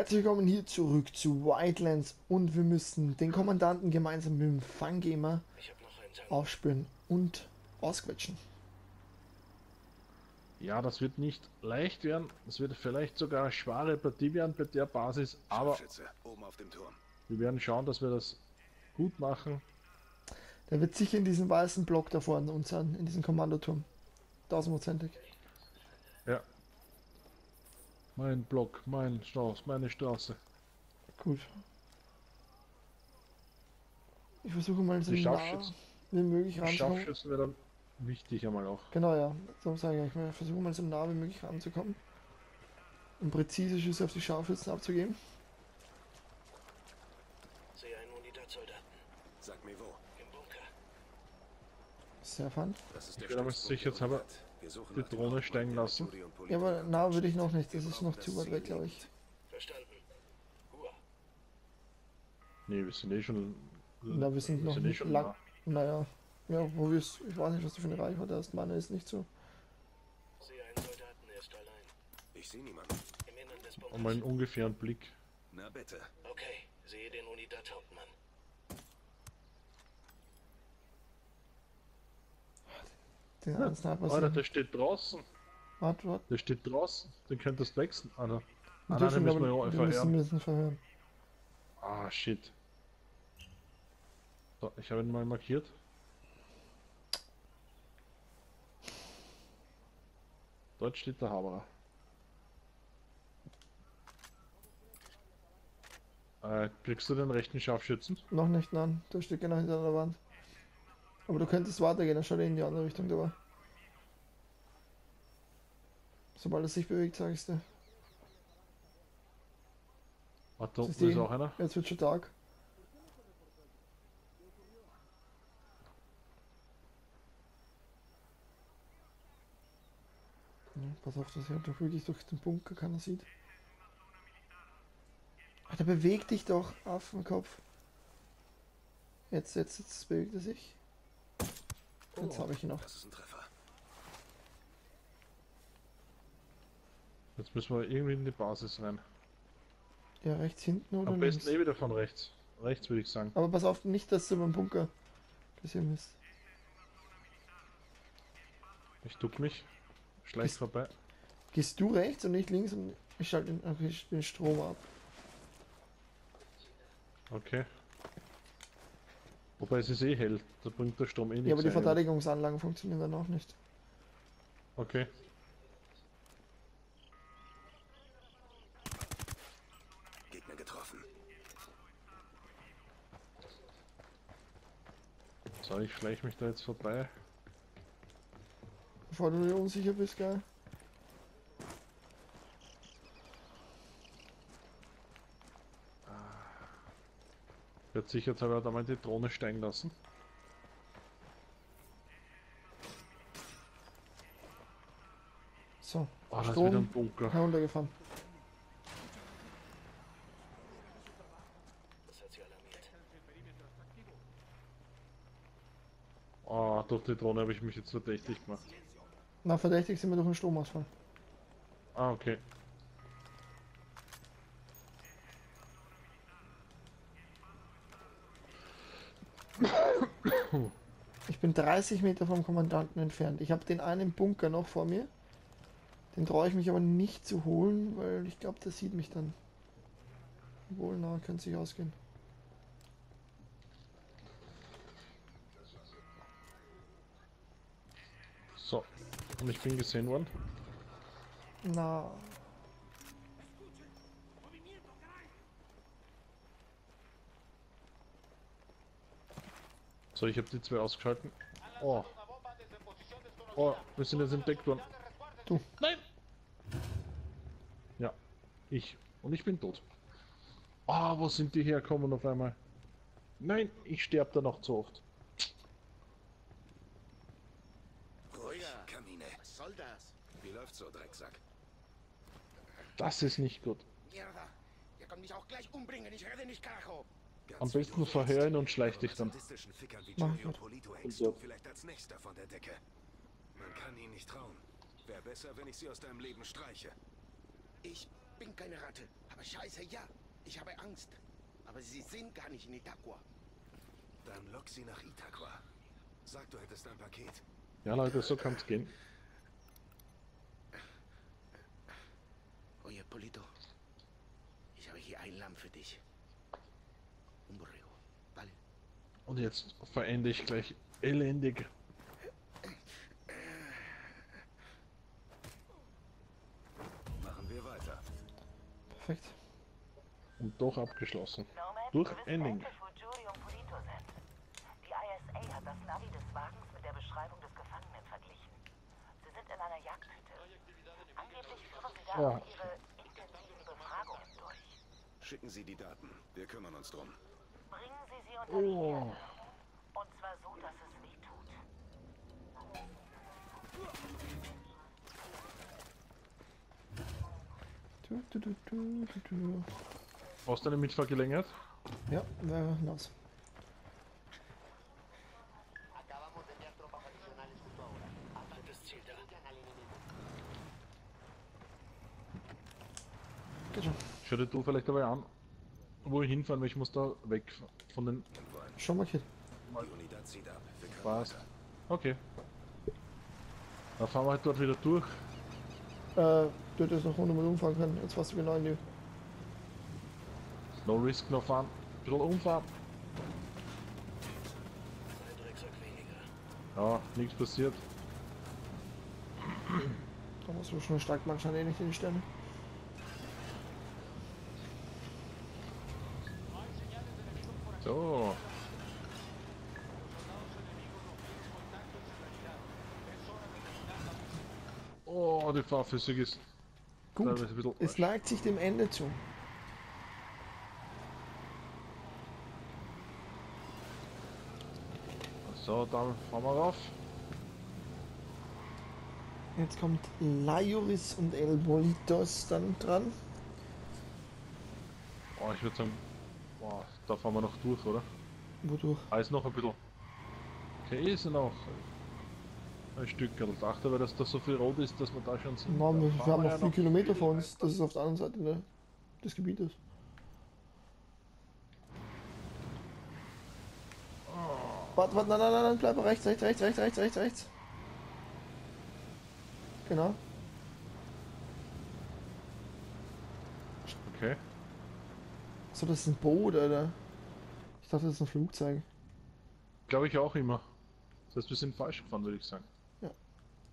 Herzlich willkommen hier zurück zu Wildlands und wir müssen den Kommandanten gemeinsam mit dem Fangamer aufspüren und ausquetschen. Ja, das wird nicht leicht werden, das wird vielleicht sogar eine schwere Partie werden bei der Basis, aber oben auf dem Turm. Wir werden schauen, dass wir das gut machen. Der wird sicher in diesen weißen Block da vorne uns sein, in diesem Kommandoturm. 1000%ig. Ja. Mein Block, mein Strauß, meine Straße. Gut. Ich versuche mal so nah wie möglich ranzukommen. Scharfschützen wäre dann wichtig einmal auch. Genau, ja. So sage ich mal. Ich versuche mal so nah wie möglich ranzukommen. Um präzise Schüsse auf die Scharfschützen abzugeben. Sehe einen Unidad-Soldaten. Sag mir wo. Im Bunker. Sehr fun. Ich bin aber sicher, jetzt habe ich die Drohne steigen lassen. Ja, aber nah würde ich noch nicht, das ist noch zu weit weg, glaube ich. Verstanden. Ne, wir sind eh schon... Na, wir sind noch nicht lang... Naja, ja, wo wir es... Ich weiß nicht, was du für eine Reichweite hast, meine ist nicht so. Ich sehe niemanden. Und meinen ungefähren Blick. Na bitte. Okay, sehe den Unidad-Hauptmann. Den ja, Sniper Alter, der steht draußen. Warte, warte. Der steht draußen. Den könntest du wechseln, Alter. Ah, nein, den müssen wir ja einfach verhören. Ah, shit. So, ich habe ihn mal markiert. Dort steht der Haberer. Kriegst du den rechten Scharfschützen? Noch nicht, nein. Der steht genau hinter der Wand. Aber du könntest weitergehen, dann schaut er in die andere Richtung dabei. Sobald er sich bewegt, sag ich's dir. Warte, da unten ist auch einer. Jetzt wird schon Tag. Ja, pass auf, dass er doch wirklich durch den Bunker keiner sieht. Ach, der bewegt dich doch, Affenkopf. Jetzt bewegt er sich. Jetzt habe ich ihn noch. Das ist ein Treffer. Jetzt müssen wir irgendwie in die Basis rein. Ja, rechts hinten oder am besten links? Eh wieder von rechts. Rechts würde ich sagen. Aber pass auf, nicht, dass du beim Bunker gesehen bist. Ich duck mich. Schleicht vorbei. Gehst du rechts und nicht links und ich schalte den Strom ab. Okay. Wobei es ist eh hell, da bringt der Strom eh nichts. Ja, aber die Verteidigungsanlagen funktionieren dann auch nicht. Okay. Gegner getroffen. So, ich schleiche mich da jetzt vorbei. Bevor du dir unsicher bist, geil. Wird sicher, jetzt habe ich da mal die Drohne steigen lassen. So, oh, Strom, wieder ein Bunker heruntergefahren. Oh, durch die Drohne habe ich mich jetzt verdächtig gemacht. Na, verdächtig sind wir durch den Stromausfall. Ah, okay. Ich bin 30 Meter vom Kommandanten entfernt. Ich habe den einen Bunker noch vor mir. Den traue ich mich aber nicht zu holen, weil ich glaube, der sieht mich dann. Obwohl, na, könnte sich ausgehen. So, und ich bin gesehen worden. Na. So, ich habe die zwei ausgeschalten. Oh. Oh, wir sind jetzt entdeckt worden. Du. Nein! Ja, ich. Und ich bin tot. Ah, oh, wo sind die herkommen auf einmal? Nein, ich sterbe da noch zu oft. Ruhig, Kamine. Was soll das? Wie läuft's so, Drecksack? Das ist nicht gut. Ihr könnt mich auch gleich umbringen, ich rede nicht, Karacho. Am besten verhören und schleich dich dann. Mach gut. Vielleicht als nächster von der Decke. Man kann ihn nicht trauen. Wäre besser, wenn ich sie aus deinem Leben streiche. Ich bin keine Ratte. Aber scheiße, ja. Ich habe Angst. Aber sie sind gar nicht in Itaqua. Dann lock sie nach Itaqua. Sag, du hättest ein Paket. Ja, Leute, so kann's gehen. Oye, Polito. Ich habe hier ein Lamm für dich. Un Borrego. Vale. Und jetzt verende ich gleich elendig. Machen wir weiter. Perfekt. Und doch abgeschlossen. Durch Ending. Die ISA hat das Navi des Wagens mit der Beschreibung des Gefangenen verglichen. Sie sind in einer Jagdhütte. Angeblich führen sie da auch ihre intensiven Befragungen durch. Schicken Sie die Daten. Wir kümmern uns drum. Bringen Sie sie unter die Erde. Und zwar so, dass es weh tut. Brauchst du deine Mitfahrt gelängert? Ja, los. Schau dir du vielleicht dabei an, wo ich hinfahren, weil ich muss da weg von den... Schau mal hin. Passt. Okay. Dann fahren wir halt dort wieder durch. Du hättest noch ohne mal umfahren können, jetzt warst du genau in die... No risk, no fahren. Ein bisschen umfahren. Ja, nichts passiert. Da musst du schon stark manchmal eh nicht in die Sterne. So. Oh, die Fahrphysik ist... Gut, es neigt sich dem Ende zu. So, dann fahren wir rauf. Jetzt kommt Laioris und El Bolitos dann dran. Oh, ich würde sagen, oh, da fahren wir noch durch, oder? Wodurch? Ah, ist noch ein bisschen. Okay, ist noch ein Stück. Ich dachte, weil das da so viel rot ist, dass wir da schon sind. Nein, wir haben noch 4 Kilometer vor uns. Das ist auf der anderen Seite des Gebietes. Warte, warte, nein, bleib rechts. Genau. Okay. So, das ist ein Boot, Alter. Ich dachte, das ist ein Flugzeug. Glaube ich auch immer. Das heißt, wir sind falsch gefahren, würde ich sagen. Ja.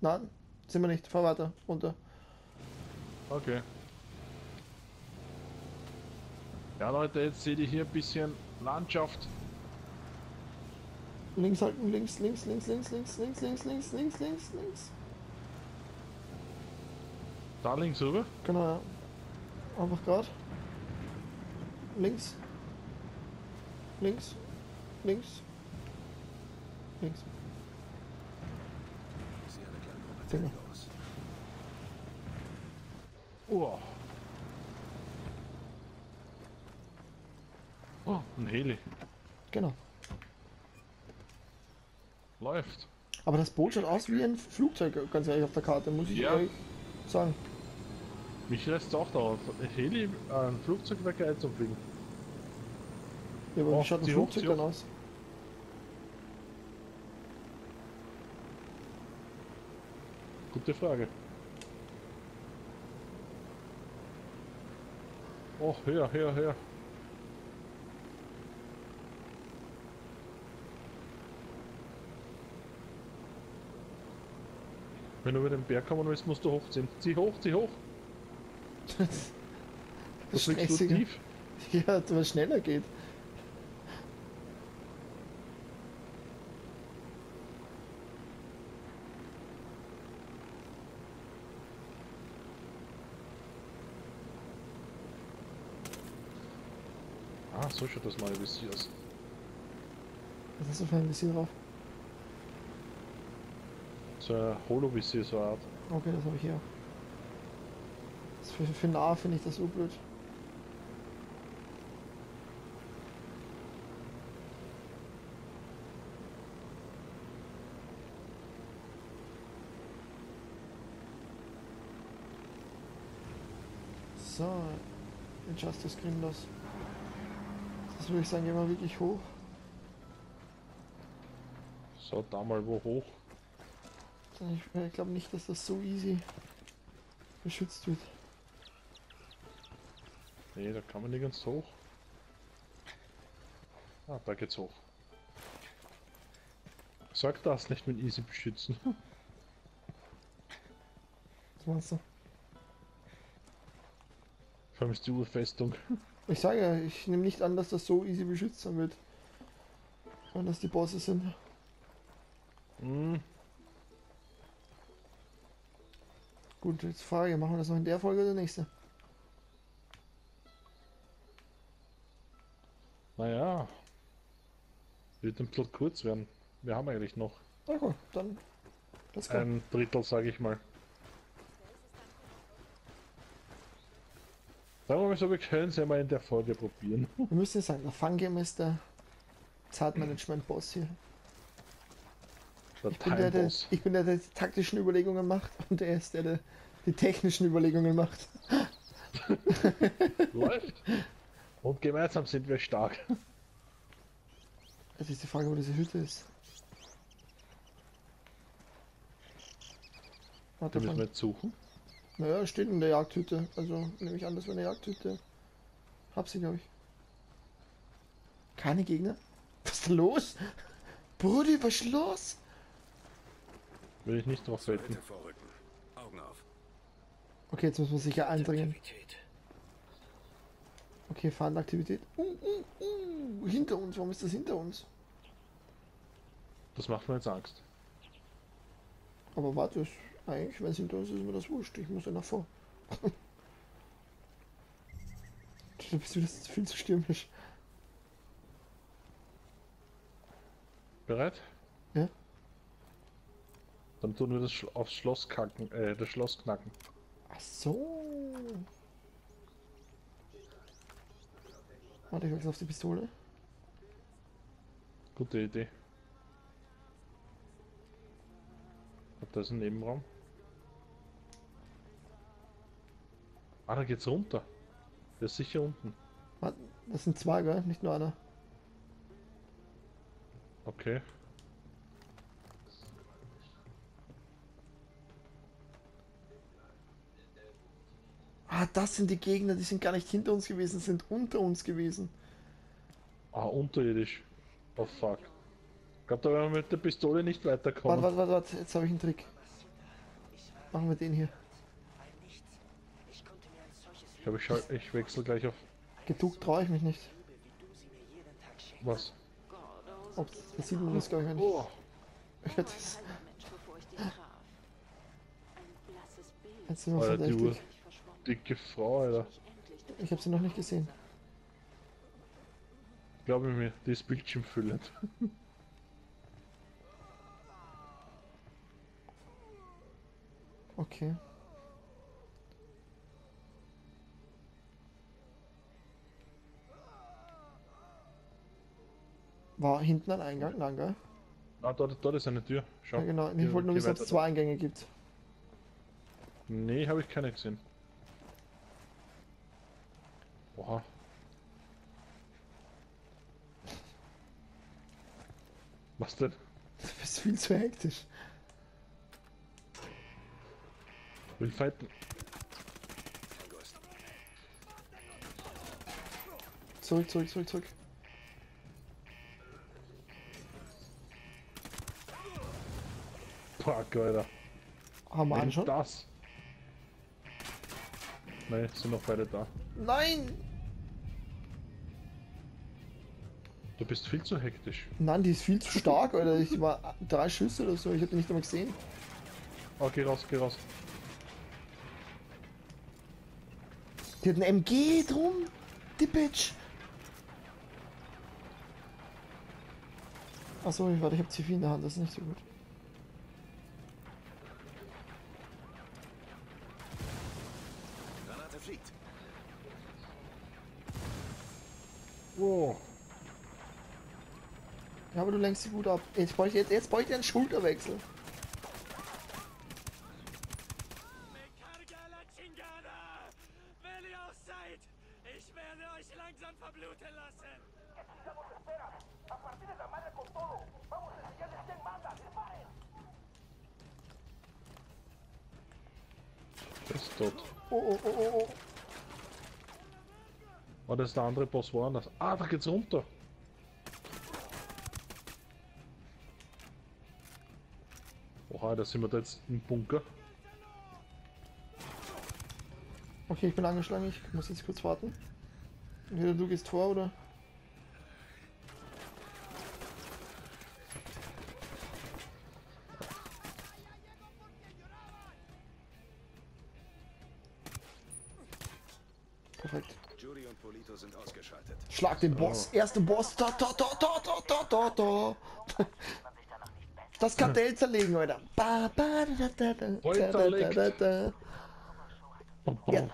Nein, sind wir nicht. Fahr weiter, runter. Okay. Ja, Leute, jetzt seht ihr hier ein bisschen Landschaft. Links halten, links. Da links rüber? Genau, ja. Einfach gerade. Links. Oh. Oh, ein Heli. Genau. Läuft. Aber das Boot schaut aus wie ein Flugzeug, ganz ehrlich, auf der Karte, muss ich euch sagen. Mich lässt auch darauf. Heli, ein Flugzeug weg, jetzt umfliegen. Ja, aber wie schaut ein Flugzeug dann aus? Gute Frage. Oh, höher. Wenn du über den Berg kommen willst, musst du hochziehen. Zieh hoch! Das ist tief. Ja, weil es schneller geht. Ah, so schaut das mal ein bisschen aus. Was hast du für ein bisschen drauf? So ein Holo-Visier, so eine Art. Okay, das habe ich hier auch. Für nah finde ich das so blöd. So, Injustice Grinders. Das würde ich sagen, gehen wir wirklich hoch. So, da mal wo hoch. Ich glaube nicht, dass das so easy beschützt wird. Nee, da kann man nicht ganz hoch. Ah, da geht's hoch. Sag das nicht mit easy beschützen. Was meinst du? Vor allem ist die Urfestung. Ich sage ja, ich nehme nicht an, dass das so easy beschützt sein wird. Sondern dass die Bosse sind. Mhm. Gut, jetzt Frage, machen wir das noch in der Folge oder nächste? Naja, wird ein Plot kurz werden. Wir haben eigentlich noch okay, dann ein Drittel, sage ich mal. Sagen wir mal so, wir können es ja mal in der Folge probieren. Wir müssen sagen, der Fangamer ist der Zeitmanagement-Boss hier. Ich bin der, der die taktischen Überlegungen macht, und er ist der, der die technischen Überlegungen macht. Läuft! Und gemeinsam sind wir stark. Jetzt ist die Frage, wo diese Hütte ist. Warte, müssen wir jetzt suchen? Naja, steht in der Jagdhütte. Also nehme ich an, das war eine Jagdhütte. Hab sie, glaube ich. Keine Gegner? Was ist da los? Brudi, was ist los? Will ich nicht drauf wetten. Okay, jetzt muss man sicher eindringen. Okay, Fahndaktivität. Hinter uns, warum ist das hinter uns? Das macht mir jetzt Angst. Aber warte, eigentlich, wenn es hinter uns ist, ist mir das wurscht. Ich muss ja nach vor. Da bist du das viel zu stürmisch. Bereit? Ja. Dann tun wir das aufs Schloss kacken, das Schloss knacken. Ach so. Warte, ich wechsle auf die Pistole. Gute Idee. Hat das ein Nebenraum? Ah, da geht's runter. Der ist sicher unten. Warte, das sind zwei, gell? Nicht nur einer. Okay. Ah, das sind die Gegner, die sind gar nicht hinter uns gewesen, sind unter uns gewesen. Ah, unterirdisch. Oh fuck. Ich glaube, da werden wir mit der Pistole nicht weiterkommen. Warte, jetzt habe ich einen Trick. Machen wir den hier. Ich glaube, ich wechsle gleich auf... Geduckt traue ich mich nicht. Was? Oh, das sieht man das, glaube ich, nicht. Oh. Ich hätte es... Jetzt sind wir so richtig. Dicke Frau, Alter. Ich habe sie noch nicht gesehen. Glaube mir, die ist bildschirmfüllend. Okay. War hinten ein Eingang? Nein, gell? Ah, dort ist eine Tür. Schau. Ja, genau. Ich wollte nur wissen, ob es zwei Eingänge gibt. Nee, habe ich keine gesehen. Oha. Was denn? Du bist viel zu hektisch. Will fighten. Zurück. Fuck, Alter. Haben wir einen schon? Das? Nein, sind noch beide da. Nein! Du bist viel zu hektisch. Nein, die ist viel zu stark, Alter. Ich war 3 Schüsse oder so, ich hab die nicht einmal gesehen. Oh, geh raus. Die hat ein MG drum, die Bitch! Achso, ich hab C4 in der Hand, das ist nicht so gut. Wow. Ja, aber du lenkst sie gut ab. Jetzt brauche ich einen Schulterwechsel. Ich werde euch langsam verbluten lassen. Das ist tot. Oh, oh, oh, oh. Oh, das ist der andere Boss woanders. Ah, da geht's runter. Oha, da sind wir da jetzt im Bunker. Okay, ich bin angeschlagen, ich muss jetzt kurz warten. Entweder du gehst vor, oder? Perfekt. Judy und Polito sind ausgeschaltet. Schlag den Boss, erste Boss. Da, da, da, da, da, da, da. Das Kartell zerlegen, Alter. Ba, ba, da, da, da, da, da, da. Ja.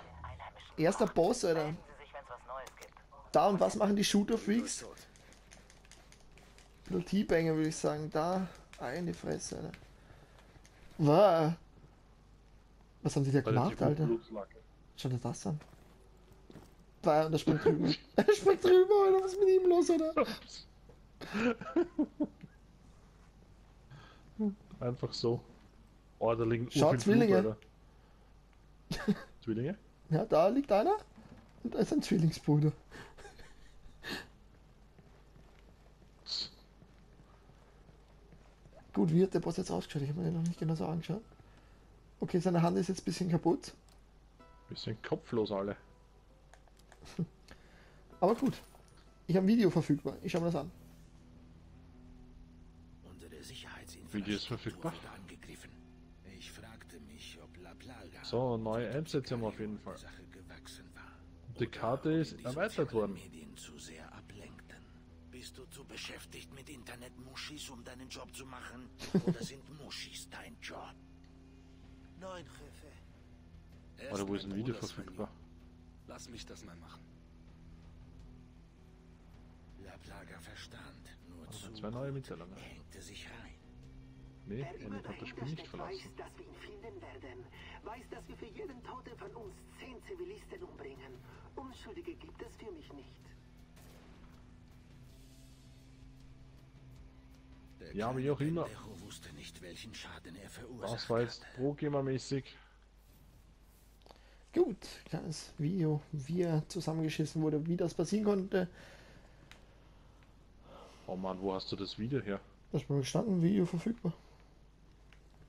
Erster Boss, Alter. Da und was machen die Shooter-Freaks? Ein T-Banger, würde ich sagen. Da, eine Fresse, Alter. Wow. Was haben die da gemacht, Alter? Schau dir das an. Wow, und er springt drüber. Er springt drüber, Alter. Was ist mit ihm los, Alter? Einfach so. Oh, da liegen Schau, Zwillinge. Alter. Zwillinge? Ja, da liegt einer und da ist ein Zwillingsbruder. Gut, wie hat der Boss jetzt ausgeschaut? Ich habe mir den noch nicht genau so angeschaut. Okay, seine Hand ist jetzt ein bisschen kaputt. Bisschen kopflos alle. Aber gut, ich habe ein Video verfügbar. Ich schaue mir das an. Unter der Sicherheitsinfrastruktur Video ist verfügbar. So, neue Einsätze haben wir auf jeden Fall. Die Karte ist erweitert worden. Bist du zu beschäftigt mit Internet-Muschis, um deinen Job zu machen? Oder sind Muschis dein Job? 9 Hilfe. Oder wo ist ein Video verfügbar? Lass mich das mal machen. La Plaga verstand. Nur zu zwei neue Mitteilungen. Hängte sich rein. Nee, er hat das Spiel nicht verlassen. Weiß, dass wir ihn finden werden. Weiß, dass wir für jeden Toten von uns 10 Zivilisten umbringen. Unschuldige gibt es für mich nicht. Ja, aber Joachim wusste nicht, welchen Schaden er verursacht. Das war jetzt pro-gamer-mäßig. Gut, kleines Video, wie er zusammengeschissen wurde, wie das passieren konnte. Oh Mann, wo hast du das Video her? Das ist mir gestanden, Video verfügbar.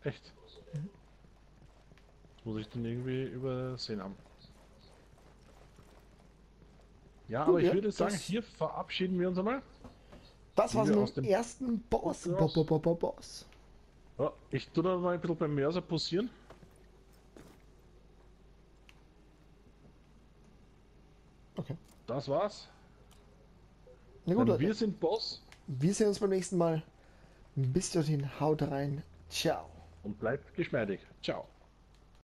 Echt? Mhm. Das muss ich denn irgendwie übersehen haben. Ja, gut, aber ich würde sagen, hier verabschieden wir uns einmal. Das war's mit dem ersten Boss. Boss. Ja, ich tue da mal ein bisschen beim Mörser posieren. Okay. Das war's. Na gut, Leute. Wir sind Boss. Wir sehen uns beim nächsten Mal. Bis dorthin, haut rein. Ciao. Und bleibt geschmeidig. Ciao.